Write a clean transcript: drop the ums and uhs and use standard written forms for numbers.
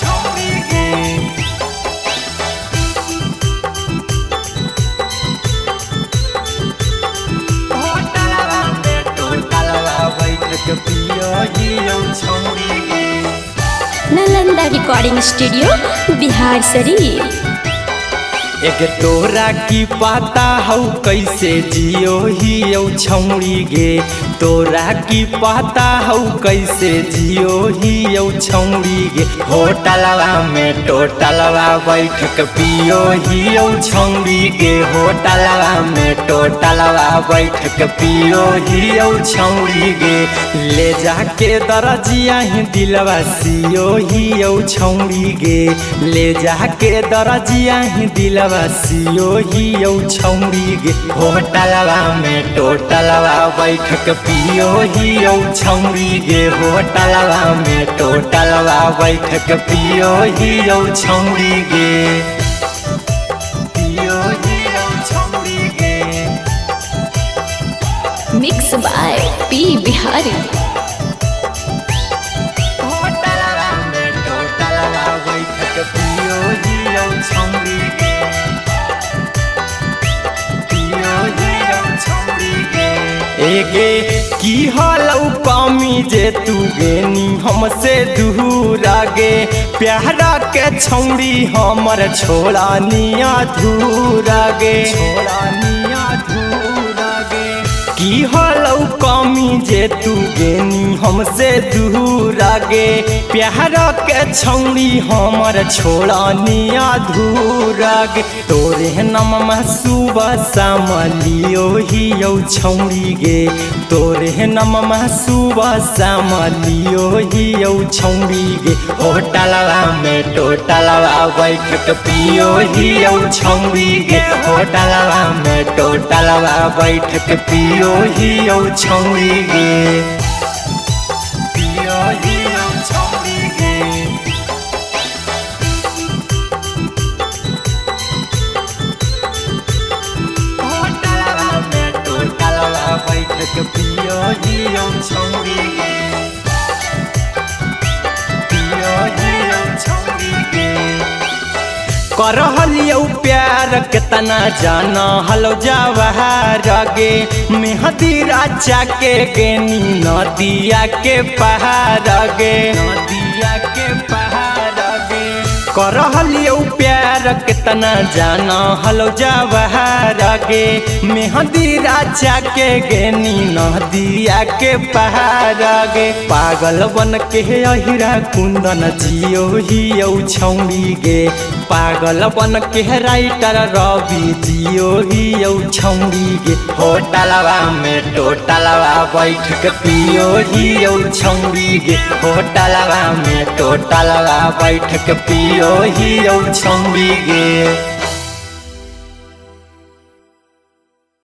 छोड़ी के। होटलवा में टोटलवा बैठ के पियो हियौ छौड़ी के। Nalanda recording studio Bihar Sharif. एक तोरा की पाता हऊ कैसे जियो हियौ छौड़ी गे, तोरा की पाता हऊ कैसे जियो हियौ छौड़ी गे। होटलवा में टोटलवा बैठ के पियो हियौ छौड़ी गे। होटलवा में टोटलवा बैठ के पियो हियौ छौड़ी गे। ले जाके दरजिया ही दिलवा सियो हियौ छौड़ी गे। ले जाके दरजिया ही दिलवा सियो हियौ छौड़ी गे। होटलवा में टोटलवा बैठ के पियो हियौ छौड़ी गे। होटलवा में टोटलवा बैठ के पियो हियौ छौड़ी गे। Mix by P Bihari. की हलौ कमी जे तू गेनी हमसे दूर गे, प्यारा के छौड़ी हमर छोड़ा निया दूर गे। की हलौ कमी जे तू गेनी हमसे दूर गे, प्यारा के छौड़ी हमर छोड़ा निया दूर गे। तोरे नाम सुबह शाम लियो हियौ छौड़ी गे। तोरे नाम सुबह शाम लियो हियौ छौड़ी गे। होटलवा में टोटलवा बैठ के पियो हियौ छौड़ी गे। होटलवा में टोटलवा बैठ के पियो हियौ छौड़ी गे। पियो हियौ छौड़ी गे। होटलवा में टोटलवा बैठ के पियो हियौ छौड़ी गे। पियो हियौ छौड़ी गे। करहलियौ प्यार कितना जाना हलो जवाहर गे। मेहदी राजा के गेनी नदिया के पहाड़ गे। नदिया के पहाड़ गे। करहलियौ प्यार कितना जाना हलो जवाहर गे। मेहदी राजा के गेनी नदिया के पहाड़ गे। पागल बन के अहिरा कुंदन जियो हियौ छौड़ी गे। पागल बन के राइटर रवि जियो हियौ छौड़ी गे। होटलवा में टोटलवा बैठ के पियो हियौ छौड़ी गे। होटलवा में टोटलवा बैठ के पियो हियौ छौड़ी गे।